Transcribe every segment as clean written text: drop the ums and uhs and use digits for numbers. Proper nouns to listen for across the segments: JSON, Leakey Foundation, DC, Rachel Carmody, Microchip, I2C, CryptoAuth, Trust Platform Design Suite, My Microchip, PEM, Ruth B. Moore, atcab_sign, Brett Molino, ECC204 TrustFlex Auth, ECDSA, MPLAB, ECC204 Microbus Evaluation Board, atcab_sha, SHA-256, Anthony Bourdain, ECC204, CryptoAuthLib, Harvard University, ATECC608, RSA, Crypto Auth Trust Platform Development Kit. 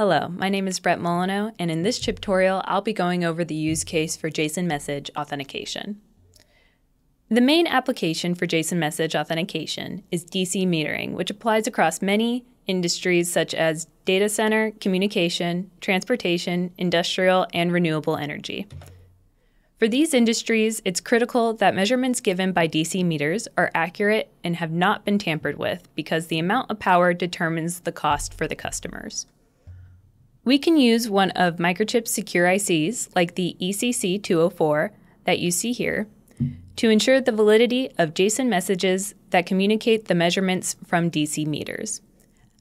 Hello, my name is Brett Molino, and in this tutorial, I'll be going over the use case for JSON message authentication. The main application for JSON message authentication is DC metering, which applies across many industries such as data center, communication, transportation, industrial, and renewable energy. For these industries, it's critical that measurements given by DC meters are accurate and have not been tampered with because the amount of power determines the cost for the customers. We can use one of Microchip's secure ICs, like the ECC204 that you see here, to ensure the validity of JSON messages that communicate the measurements from DC meters.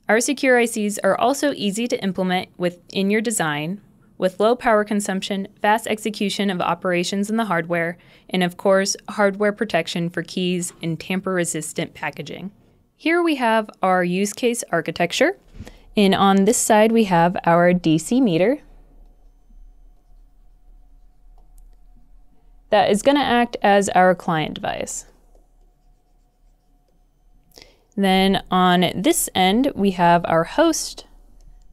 Our secure ICs are also easy to implement within your design, with low power consumption, fast execution of operations in the hardware, and of course, hardware protection for keys and tamper-resistant packaging. Here we have our use case architecture, and on this side we have our DC meter that is going to act as our client device. Then on this end, we have our host,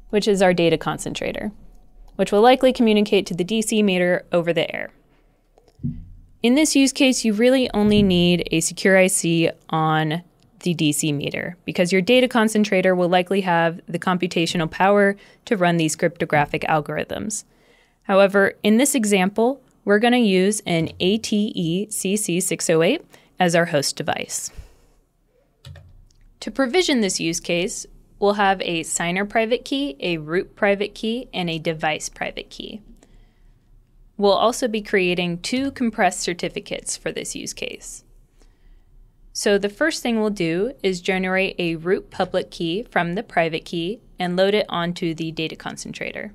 which is our data concentrator, which will likely communicate to the DC meter over the air. In this use case, you really only need a secure IC on the DC meter because your data concentrator will likely have the computational power to run these cryptographic algorithms. However, in this example, we're going to use an ATECC608 as our host device. To provision this use case, we'll have a signer private key, a root private key, and a device private key. We'll also be creating two compressed certificates for this use case. So the first thing we'll do is generate a root public key from the private key and load it onto the data concentrator.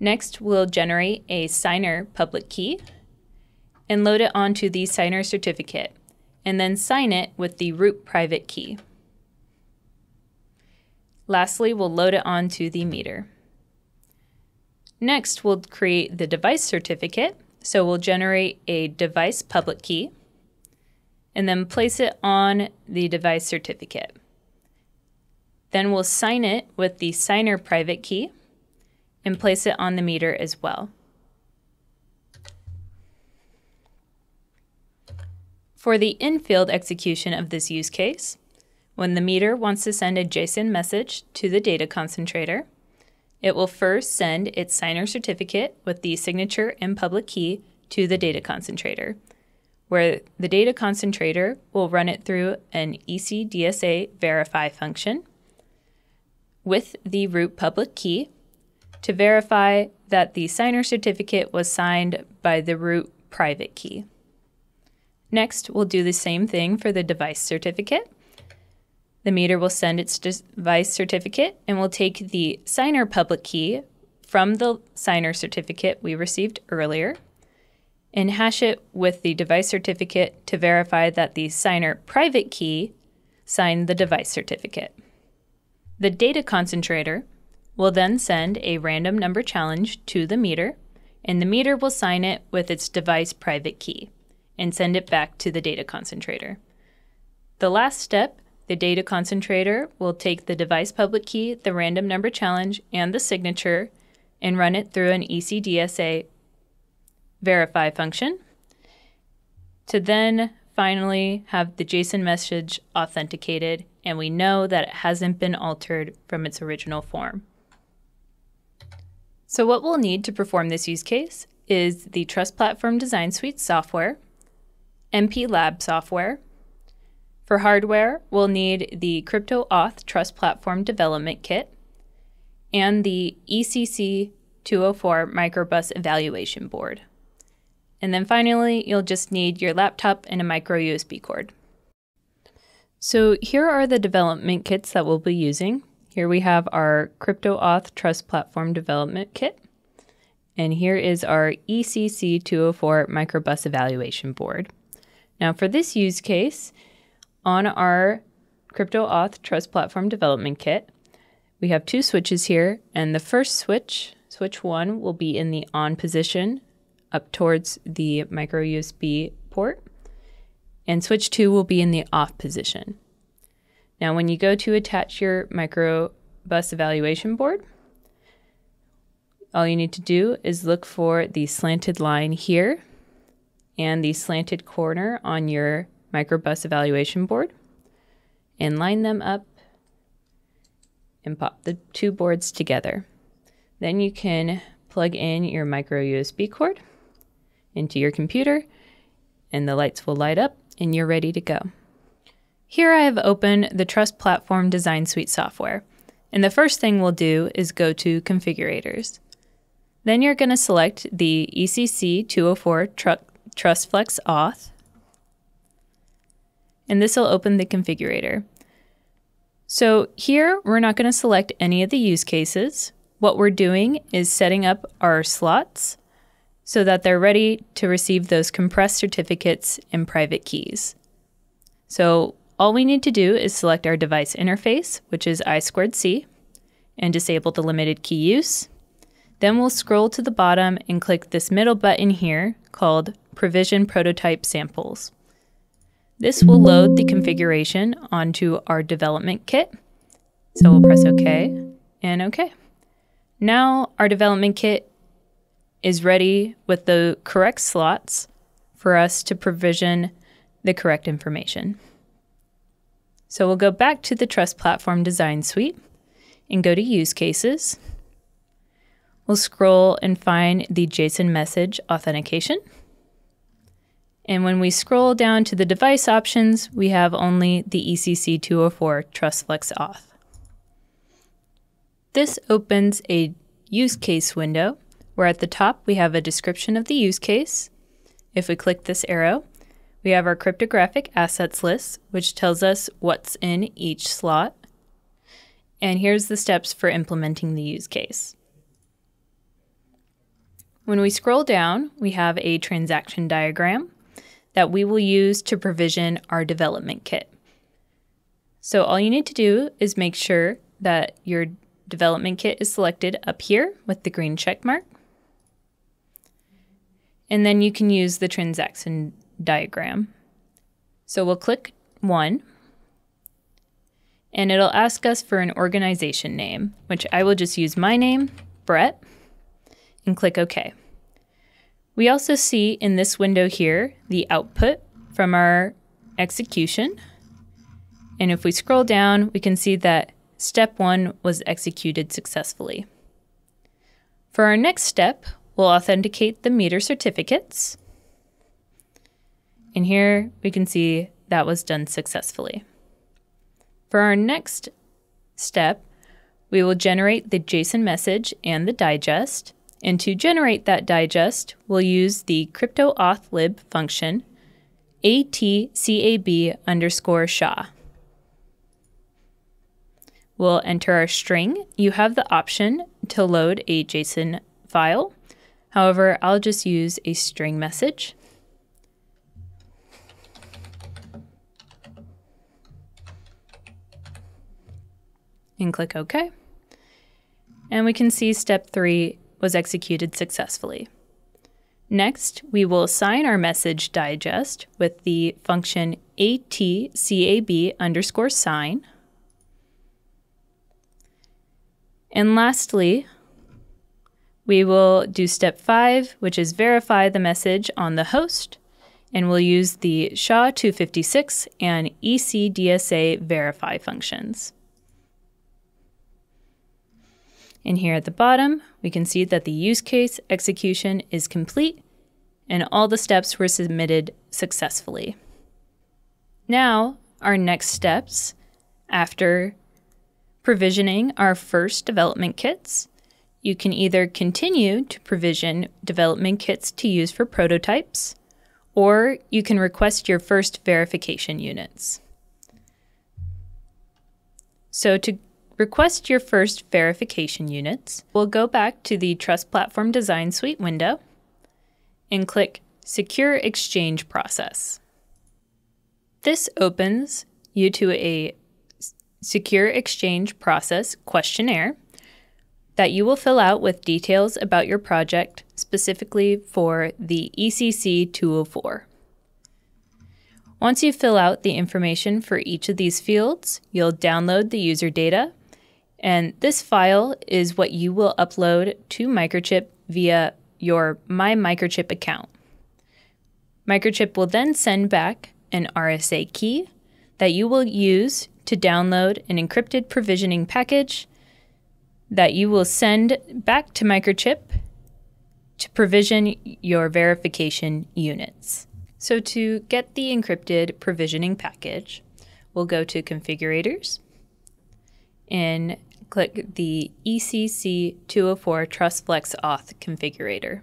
Next, we'll generate a signer public key and load it onto the signer certificate, and then sign it with the root private key. Lastly, we'll load it onto the meter. Next, we'll create the device certificate. So we'll generate a device public key and then place it on the device certificate. Then we'll sign it with the signer private key and place it on the meter as well. For the in-field execution of this use case, when the meter wants to send a JSON message to the data concentrator, it will first send its signer certificate with the signature and public key to the data concentrator, where the data concentrator will run it through an ECDSA verify function with the root public key to verify that the signer certificate was signed by the root private key. Next, we'll do the same thing for the device certificate. The meter will send its device certificate and will take the signer public key from the signer certificate we received earlier and hash it with the device certificate to verify that the signer private key signed the device certificate. The data concentrator will then send a random number challenge to the meter, and the meter will sign it with its device private key and send it back to the data concentrator. The last step, the data concentrator will take the device public key, the random number challenge, and the signature and run it through an ECDSA verify function to then finally have the JSON message authenticated, and we know that it hasn't been altered from its original form. So what we'll need to perform this use case is the Trust Platform Design Suite software, MPLAB software. For hardware, we'll need the Crypto Auth Trust Platform Development Kit and the ECC204 Microbus Evaluation Board. And then finally, you'll just need your laptop and a micro USB cord. So here are the development kits that we'll be using. Here we have our Crypto Auth Trust Platform Development Kit, and here is our ECC204 Microbus Evaluation Board. Now for this use case, on our CryptoAuth Trust Platform Development Kit, we have two switches here, and the first switch, switch 1, will be in the on position up towards the micro USB port, and switch 2 will be in the off position. Now when you go to attach your micro bus evaluation board, all you need to do is look for the slanted line here and the slanted corner on your Microbus evaluation board and line them up and pop the two boards together. Then you can plug in your micro USB cord into your computer and the lights will light up and you're ready to go. Here I have opened the Trust Platform Design Suite software, and the first thing we'll do is go to Configurators. Then you're going to select the ECC204 TrustFlex Auth, and this will open the configurator. So here we're not going to select any of the use cases. What we're doing is setting up our slots so that they're ready to receive those compressed certificates and private keys. So all we need to do is select our device interface, which is I2C, and disable the limited key use. Then we'll scroll to the bottom and click this middle button here called Provision Prototype Samples. This will load the configuration onto our development kit. So we'll press OK and OK. Now our development kit is ready with the correct slots for us to provision the correct information. So we'll go back to the Trust Platform Design Suite and go to Use Cases. We'll scroll and find the JSON message authentication. And when we scroll down to the device options, we have only the ECC204 TrustFlex Auth. This opens a use case window where at the top we have a description of the use case. If we click this arrow, we have our cryptographic assets list, which tells us what's in each slot. And here's the steps for implementing the use case. When we scroll down, we have a transaction diagram that we will use to provision our development kit. So all you need to do is make sure that your development kit is selected up here with the green check mark. And then you can use the transaction diagram. So we'll click 1 and it'll ask us for an organization name, which I will just use my name, Brett, and click OK. We also see in this window here the output from our execution. And if we scroll down, we can see that step 1 was executed successfully. For our next step, we'll authenticate the meter certificates. And here we can see that was done successfully. For our next step, we will generate the JSON message and the digest. And to generate that digest, we'll use the CryptoAuthLib function, atcab_sha. We'll enter our string. You have the option to load a JSON file. However, I'll just use a string message. And click OK. And we can see step 3 was executed successfully. Next, we will assign our message digest with the function atcab_sign. And lastly, we will do step 5, which is verify the message on the host, and we'll use the SHA-256 and ECDSA verify functions. And here at the bottom, we can see that the use case execution is complete and all the steps were submitted successfully. Now, our next steps after provisioning our first development kits, you can either continue to provision development kits to use for prototypes, or you can request your first verification units. So to request your first verification units, we'll go back to the Trust Platform Design Suite window and click Secure Exchange Process. This opens you to a Secure Exchange Process questionnaire that you will fill out with details about your project, specifically for the ECC204. Once you fill out the information for each of these fields, you'll download the user data And this file is what you will upload to Microchip via your My Microchip account. Microchip will then send back an RSA key that you will use to download an encrypted provisioning package that you will send back to Microchip to provision your verification units. So to get the encrypted provisioning package, we'll go to Configurators and click the ECC204 TrustFlex Auth configurator.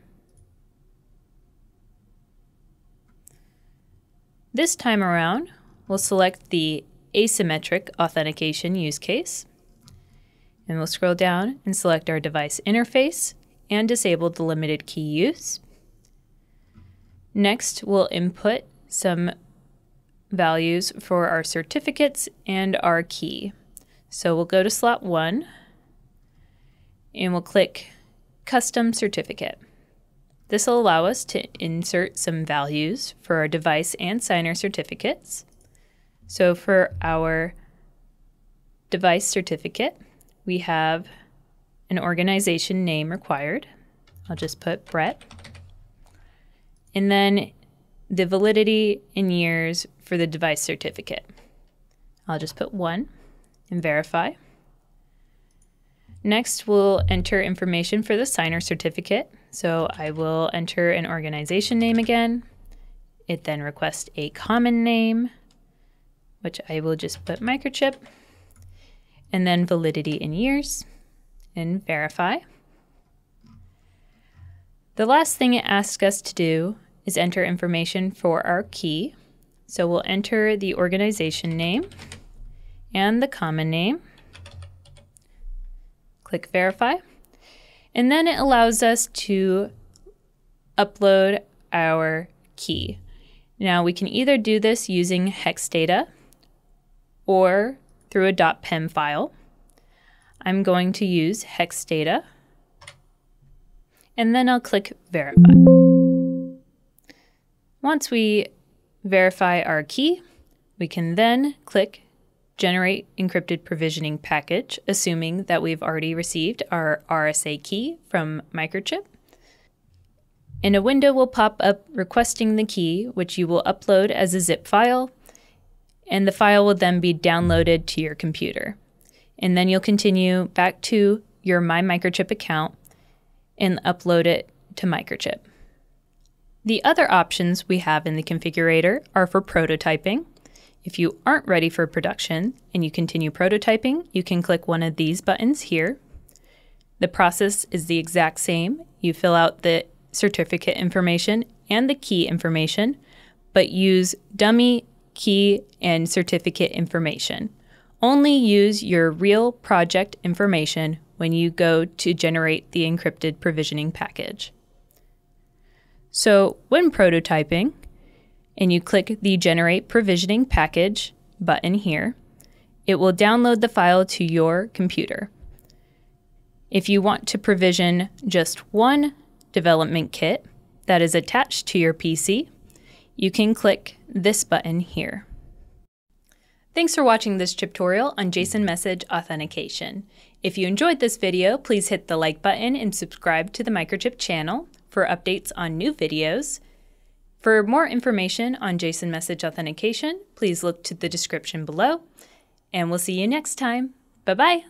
This time around, we'll select the asymmetric authentication use case, and we'll scroll down and select our device interface and disable the limited key use. Next, we'll input some values for our certificates and our key. So we'll go to slot 1 and we'll click Custom Certificate. This will allow us to insert some values for our device and signer certificates. So for our device certificate, we have an organization name required. I'll just put Brett. And then the validity in years for the device certificate. I'll just put 1 and verify. Next, we'll enter information for the signer certificate. So I will enter an organization name again. It then requests a common name, which I will just put Microchip. And then validity in years, and verify. The last thing it asks us to do is enter information for our key. So we'll enter the organization name and the common name. Click verify. And then it allows us to upload our key. Now we can either do this using hex data or through a .pem file. I'm going to use hex data, and then I'll click verify. Once we verify our key, we can then click Generate Encrypted Provisioning Package, assuming that we've already received our RSA key from Microchip. And a window will pop up requesting the key, which you will upload as a zip file, and the file will then be downloaded to your computer. And then you'll continue back to your My Microchip account and upload it to Microchip. The other options we have in the configurator are for prototyping. If you aren't ready for production and you continue prototyping, you can click one of these buttons here. The process is the exact same. You fill out the certificate information and the key information, but use dummy key and certificate information. Only use your real project information when you go to generate the encrypted provisioning package. So when prototyping, and you click the Generate Provisioning Package button here, it will download the file to your computer. If you want to provision just one development kit that is attached to your PC, you can click this button here. Thanks for watching this tutorial on JSON message authentication. If you enjoyed this video, please hit the like button and subscribe to the Microchip channel for updates on new videos. For more information on JSON message authentication, please look to the description below, and we'll see you next time. Bye-bye.